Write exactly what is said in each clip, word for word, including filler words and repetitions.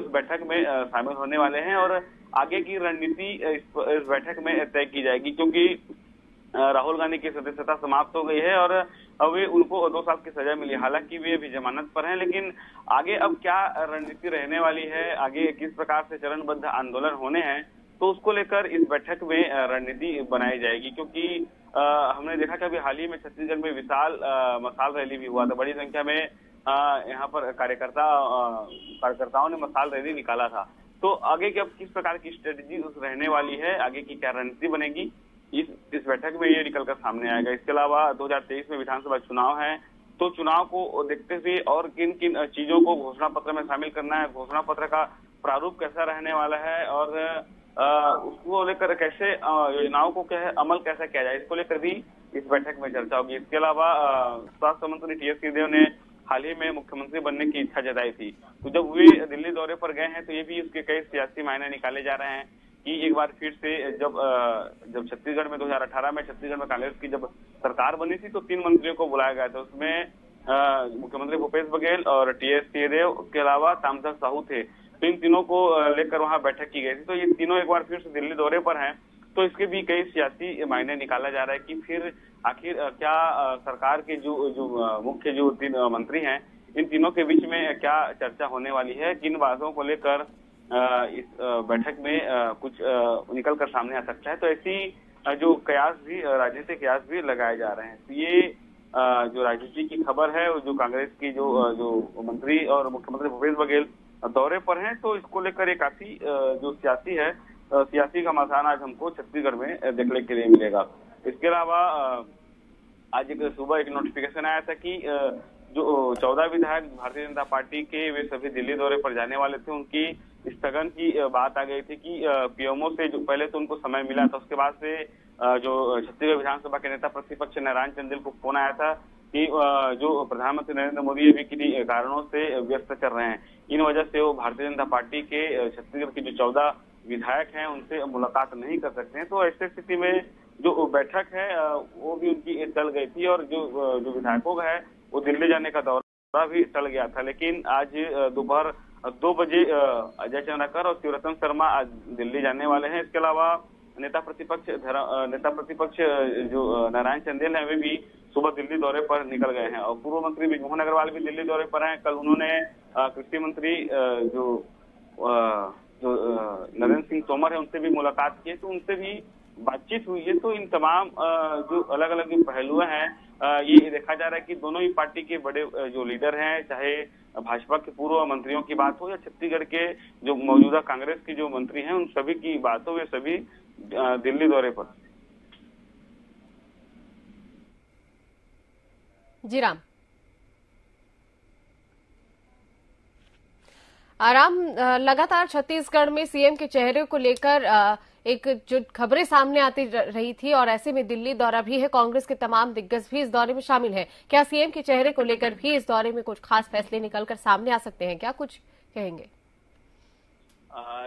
बैठक में शामिल होने वाले हैं और आगे की रणनीति इस बैठक में तय की जाएगी, क्योंकि राहुल गांधी की सदस्यता समाप्त हो गई है और वे उनको दो साल की सजा मिली। हालांकि वे अभी जमानत पर हैं, लेकिन आगे अब क्या रणनीति रहने वाली है, आगे किस प्रकार से चरणबद्ध आंदोलन होने हैं, तो उसको लेकर इस बैठक में रणनीति बनाई जाएगी। क्योंकि आ, हमने देखा कि अभी हाल ही में छत्तीसगढ़ में विशाल आ, मशाल रैली भी हुआ था। बड़ी संख्या में यहाँ पर कार्यकर्ता कार्यकर्ताओं ने मशाल रैली निकाला था। तो आगे की अब किस प्रकार की स्ट्रेटेजी उस रहने वाली है, आगे की क्या रणनीति बनेगी, इस इस बैठक में ये निकलकर सामने आएगा। इसके अलावा दो हज़ार तेईस में विधानसभा चुनाव है, तो चुनाव को देखते हुए और किन किन चीजों को घोषणा पत्र में शामिल करना है, घोषणा पत्र का प्रारूप कैसा रहने वाला है और आ, उसको लेकर कैसे योजनाओं को क्या है, अमल कैसा किया जाए, इसको लेकर भी इस बैठक में चर्चा होगी। इसके अलावा स्वास्थ्य मंत्री टी एस सिंहदेव ने हाल ही में मुख्यमंत्री बनने की इच्छा जताई थी, तो जब वे दिल्ली दौरे पर गए हैं तो ये भी उसके कई सियासी मायने निकाले जा रहे हैं कि एक बार फिर से जब जब छत्तीसगढ़ में दो हज़ार अठारह में छत्तीसगढ़ में कांग्रेस की जब सरकार बनी थी तो तीन मंत्रियों को बुलाया गया था। उसमें मुख्यमंत्री भूपेश बघेल और टी एस सिंहदेव के अलावा ताम्रध्वज साहू थे, तो इन तीनों को लेकर वहां बैठक की गई थी। तो ये तीनों एक बार फिर से दिल्ली दौरे पर हैं, तो इसके भी कई सियासी मायने निकाला जा रहा है कि फिर आखिर क्या सरकार के जो जो मुख्य जो तीन मंत्री हैं, इन तीनों के बीच में क्या चर्चा होने वाली है, किन बातों को लेकर इस बैठक में कुछ निकल कर सामने आ सकता है। तो ऐसी जो कयास भी राजनीतिक कयास भी लगाए जा रहे हैं। तो ये जो राजनीति की खबर है, जो कांग्रेस की जो जो मंत्री और मुख्यमंत्री भूपेश बघेल दौरे पर हैं, तो इसको लेकर ये काफी जो सियासी है, सियासी का मसान आज हमको छत्तीसगढ़ में देखने के लिए मिलेगा। इसके अलावा आज एक सुबह एक नोटिफिकेशन आया था कि जो चौदह विधायक भारतीय जनता पार्टी के वे सभी दिल्ली दौरे पर जाने वाले थे, उनकी स्थगन की बात आ गई थी कि पीएमओ से जो पहले तो उनको समय मिला था, उसके बाद से जो छत्तीसगढ़ विधानसभा के नेता प्रतिपक्ष नारायण चंदेल को फोन आया था कि जो प्रधानमंत्री नरेंद्र मोदी अभी किन्हीं कारणों से व्यस्त चल रहे हैं, इन वजह से वो भारतीय जनता पार्टी के छत्तीसगढ़ के जो चौदह विधायक हैं उनसे मुलाकात नहीं कर सकते हैं। तो ऐसी स्थिति में जो बैठक है वो भी उनकी टल गई थी और जो जो विधायकों का है वो दिल्ली जाने का दौरा भी टल गया था। लेकिन आज दोपहर दो बजे अजय चंद्रकर और शिवरत्न शर्मा आज दिल्ली जाने वाले हैं। इसके अलावा नेता प्रतिपक्ष नेता प्रतिपक्ष जो नारायण चंदेल है वे भी सुबह दिल्ली दौरे पर निकल गए हैं और पूर्व मंत्री मजमोहन अग्रवाल भी दिल्ली दौरे पर हैं। कल उन्होंने कृषि मंत्री जो जो नरेंद्र सिंह तोमर है उनसे भी मुलाकात की, तो उनसे भी बातचीत हुई है। तो इन तमाम जो अलग अलग जो पहलू हैं, ये देखा जा रहा है कि दोनों ही पार्टी के बड़े जो लीडर हैं, चाहे भाजपा के पूर्व मंत्रियों की बात हो या छत्तीसगढ़ के जो मौजूदा कांग्रेस के जो मंत्री हैं, उन सभी की बात हो, वे सभी दिल्ली दौरे पर। जी राम आराम लगातार छत्तीसगढ़ में सीएम के चेहरे को लेकर एक जो खबरें सामने आती रही थी और ऐसे में दिल्ली दौरा भी है। कांग्रेस के तमाम दिग्गज भी इस दौरे में शामिल हैं। क्या सीएम के चेहरे को लेकर भी इस दौरे में कुछ खास फैसले निकलकर सामने आ सकते हैं, क्या कुछ कहेंगे?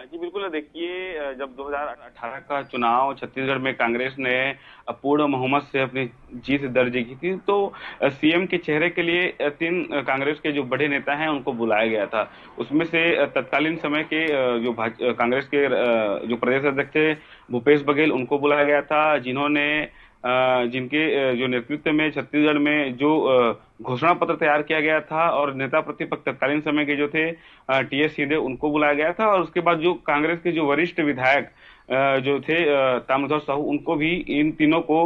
जी बिल्कुल, देखिए जब दो हज़ार अठारह का चुनाव छत्तीसगढ़ में कांग्रेस ने पूर्ण बहुमत से अपनी जीत दर्ज की थी, तो सीएम के चेहरे के लिए तीन कांग्रेस के जो बड़े नेता हैं उनको बुलाया गया था। उसमें से तत्कालीन समय के जो कांग्रेस के जो प्रदेश अध्यक्ष भूपेश बघेल उनको बुलाया गया था, जिन्होंने जिनके जो नेतृत्व में छत्तीसगढ़ में जो घोषणा पत्र तैयार किया गया था, और नेता प्रतिपक्ष तत्कालीन समय के जो थे टी एस सिंहदेव उनको बुलाया गया था। और उसके बाद जो कांग्रेस के जो वरिष्ठ विधायक जो थे ताम्रध्वज साहू, उनको भी इन तीनों को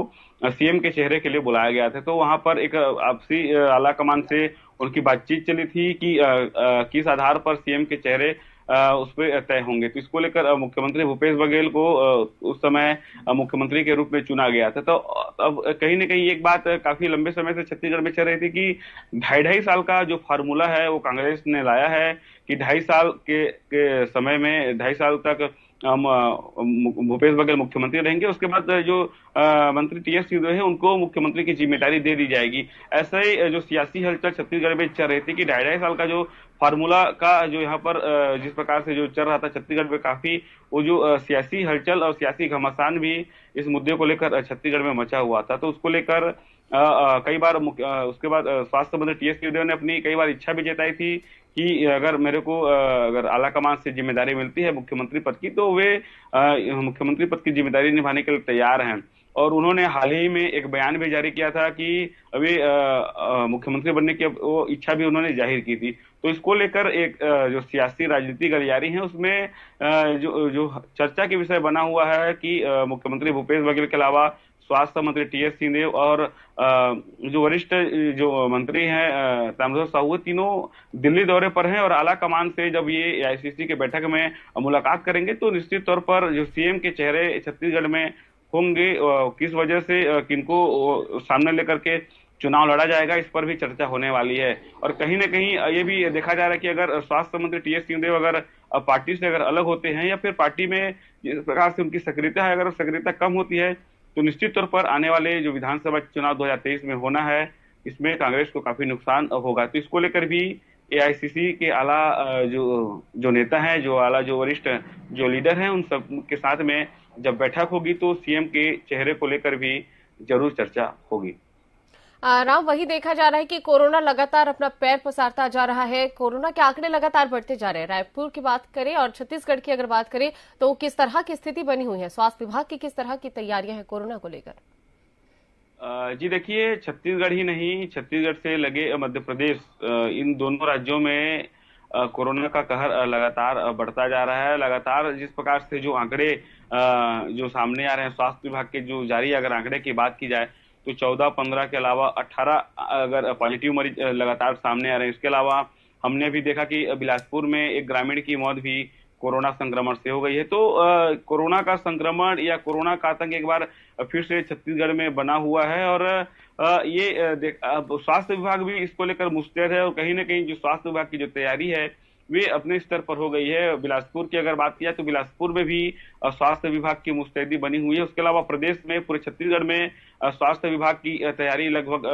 सीएम के चेहरे के लिए बुलाया गया था। तो वहां पर एक आपसी आला कमान से उनकी बातचीत चली थी कि किस आधार पर सीएम के चेहरे उस पर तय होंगे। तो इसको लेकर मुख्यमंत्री भूपेश बघेल को उस समय मुख्यमंत्री के रूप में चुना गया था। तो अब कहीं ना कहीं एक बात काफी लंबे समय से छत्तीसगढ़ में चल रही थी कि ढाई ढाई साल का जो फार्मूला है वो कांग्रेस ने लाया है कि ढाई साल के, के समय में ढाई साल तक भूपेश बघेल मुख्यमंत्री रहेंगे, उसके बाद जो आ, मंत्री टी एस सिंहदेव है उनको मुख्यमंत्री की जिम्मेदारी दे दी जाएगी। ऐसा ही जो सियासी हलचल छत्तीसगढ़ में चल रही थी कि ढाई ढाई साल का जो फार्मूला का जो यहाँ पर जिस प्रकार से जो चल रहा था छत्तीसगढ़ में, काफी वो जो सियासी हलचल और सियासी घमासान भी इस मुद्दे को लेकर छत्तीसगढ़ में मचा हुआ था। तो उसको लेकर कई बार उसके बाद स्वास्थ्य मंत्री टी एस सिंहदेव ने अपनी कई बार इच्छा भी जताई थी कि अगर मेरे को अगर आला कमान से जिम्मेदारी मिलती है मुख्यमंत्री पद की, तो वे मुख्यमंत्री पद की जिम्मेदारी निभाने के लिए तैयार हैं। और उन्होंने हाल ही में एक बयान भी जारी किया था कि वे मुख्यमंत्री बनने की वो इच्छा भी उन्होंने जाहिर की थी। तो इसको लेकर एक जो सियासी राजनीति गलियारी है उसमें जो जो चर्चा के विषय बना हुआ है कि मुख्यमंत्री भूपेश बघेल के अलावा स्वास्थ्य मंत्री टी एस सिंहदेव और जो वरिष्ठ जो मंत्री हैं ताम्रध्वज साहू, तीनों दिल्ली दौरे पर हैं और आला कमान से जब ये आईसीसी के बैठक में मुलाकात करेंगे तो निश्चित तौर पर जो सीएम के चेहरे छत्तीसगढ़ में होंगे, किस वजह से किनको सामने लेकर के चुनाव लड़ा जाएगा, इस पर भी चर्चा होने वाली है। और कहीं ना कहीं ये भी देखा जा रहा है कि अगर स्वास्थ्य मंत्री टी एस सिंहदेव अगर पार्टी से अगर अलग होते हैं या फिर पार्टी में जिस प्रकार से उनकी सक्रियता है, अगर सक्रियता कम होती है तो निश्चित तौर पर आने वाले जो विधानसभा चुनाव दो हज़ार तेईस में होना है, इसमें कांग्रेस को काफी नुकसान होगा। तो इसको लेकर भी एआईसीसी के आला जो जो नेता हैं, जो आला जो वरिष्ठ जो लीडर हैं, उन सब के साथ में जब बैठक होगी तो सीएम के चेहरे को लेकर भी जरूर चर्चा होगी। राम, वही देखा जा रहा है कि कोरोना लगातार अपना पैर पसारता जा रहा है, कोरोना के आंकड़े लगातार बढ़ते जा रहे हैं। रायपुर की बात करें और छत्तीसगढ़ की अगर बात करें तो किस तरह की स्थिति बनी हुई है, स्वास्थ्य विभाग की किस तरह की तैयारियां हैं कोरोना को लेकर? जी देखिए, छत्तीसगढ़ ही नहीं, छत्तीसगढ़ से लगे मध्य प्रदेश, इन दोनों राज्यों में कोरोना का कहर लगातार बढ़ता जा रहा है। लगातार जिस प्रकार से जो आंकड़े जो सामने आ रहे हैं स्वास्थ्य विभाग के, जो जारी अगर आंकड़े की बात की जाए तो चौदह पंद्रह के अलावा अठारह अगर पॉजिटिव मरीज लगातार सामने आ रहे हैं। इसके अलावा हमने भी देखा कि बिलासपुर में एक ग्रामीण की मौत भी कोरोना संक्रमण से हो गई है। तो आ, कोरोना का संक्रमण या कोरोना का आतंक एक बार फिर से छत्तीसगढ़ में बना हुआ है और आ, ये देख स्वास्थ्य विभाग भी इसको लेकर मुस्तैद है और कहीं ना कहीं जो स्वास्थ्य विभाग की जो तैयारी है वे अपने स्तर पर हो गई है। बिलासपुर की अगर बात किया तो बिलासपुर में भी स्वास्थ्य विभाग की मुस्तैदी बनी हुई है। उसके अलावा प्रदेश में, पूरे छत्तीसगढ़ में स्वास्थ्य विभाग की तैयारी लगभग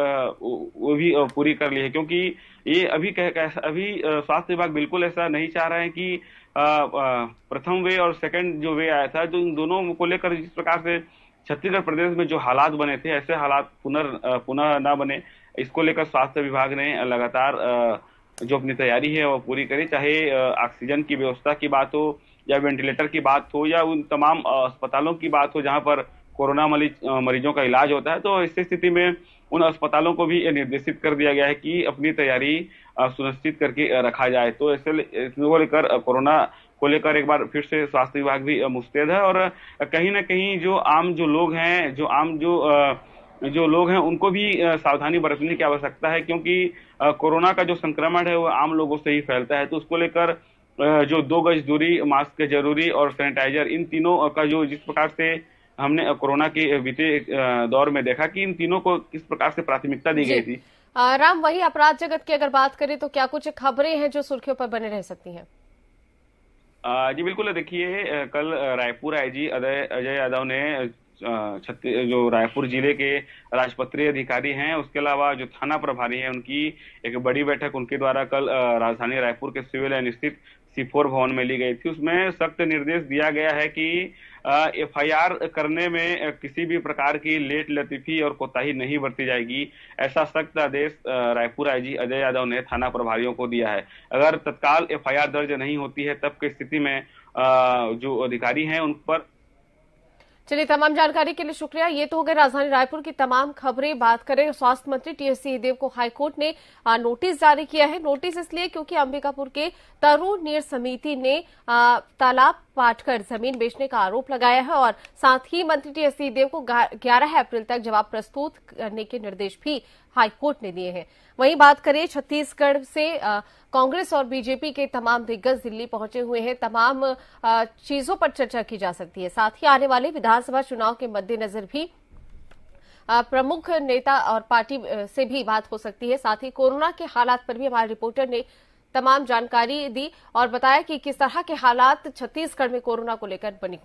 वो भी पूरी कर ली है, क्योंकि ये अभी कह अभी स्वास्थ्य विभाग बिल्कुल ऐसा नहीं चाह रहे हैं कि प्रथम वे और सेकेंड जो वे आया था, जो इन दोनों को लेकर जिस प्रकार से छत्तीसगढ़ प्रदेश में जो हालात बने थे ऐसे हालात पुनः पुनः न बने, इसको लेकर स्वास्थ्य विभाग ने लगातार जो अपनी तैयारी है वो पूरी करें। चाहे ऑक्सीजन की व्यवस्था की बात हो या वेंटिलेटर की बात हो या उन तमाम अस्पतालों की बात हो जहां पर कोरोना मरीज मरीजों का इलाज होता है, तो इस स्थिति में उन अस्पतालों को भी निर्देशित कर दिया गया है कि अपनी तैयारी सुनिश्चित करके रखा जाए। तो ऐसे इसको लेकर, कोरोना को लेकर एक बार फिर से स्वास्थ्य विभाग भी मुस्तैद है और कहीं ना कहीं जो आम जो लोग हैं, जो आम जो जो लोग हैं उनको भी सावधानी बरतने की आवश्यकता है, क्योंकि कोरोना का जो संक्रमण है वो आम लोगों से ही फैलता है। तो उसको लेकर जो दो गज दूरी, मास्क जरूरी और सैनिटाइजर, इन तीनों का जो जिस प्रकार से हमने कोरोना के बीते दौर में देखा कि इन तीनों को किस प्रकार से प्राथमिकता दी गई थी। राम, वही अपराध जगत की अगर बात करें तो क्या कुछ खबरें हैं जो सुर्खियों पर बने रह सकती हैं? जी बिल्कुल, देखिए कल रायपुर आईजी अजय यादव ने छत्तीस जो रायपुर जिले के राजपत्रीय अधिकारी हैं, उसके अलावा जो थाना प्रभारी हैं, उनकी एक बड़ी बैठक उनके द्वारा कल राजधानी रायपुर के सिविल लाइन स्थित सी फोर भवन में ली गई थी। उसमें सख्त निर्देश दिया गया है कि एफआईआर करने में किसी भी प्रकार की लेट लतीफी और कोताही नहीं बरती जाएगी। ऐसा सख्त आदेश रायपुर आईजी अजय यादव ने थाना प्रभारियों को दिया है। अगर तत्काल एफआईआर दर्ज नहीं होती है तब की स्थिति में जो अधिकारी हैं उन पर। चलिए, तमाम जानकारी के लिए शुक्रिया। ये तो हो गए राजधानी रायपुर की तमाम खबरें। बात करें, स्वास्थ्य मंत्री टी एस सिंहदेव को हाईकोर्ट ने नोटिस जारी किया है। नोटिस इसलिए क्योंकि अंबिकापुर के तरुण नीर समिति ने तालाब पाटकर जमीन बेचने का आरोप लगाया है और साथ ही मंत्री टी एस सिंहदेव को ग्यारह अप्रैल तक जवाब प्रस्तुत करने के निर्देश भी हाईकोर्ट ने दिए हैं। वहीं बात करें छत्तीसगढ़ से, कांग्रेस और बीजेपी के तमाम दिग्गज दिल्ली पहुंचे हुए हैं। तमाम आ, चीजों पर चर्चा की जा सकती है। साथ ही आने वाले विधानसभा चुनाव के मद्देनजर भी आ, प्रमुख नेता और पार्टी से भी बात हो सकती है। साथ ही कोरोना के हालात पर भी हमारे रिपोर्टर ने तमाम जानकारी दी और बताया कि किस तरह के हालात छत्तीसगढ़ में कोरोना को लेकर बनी।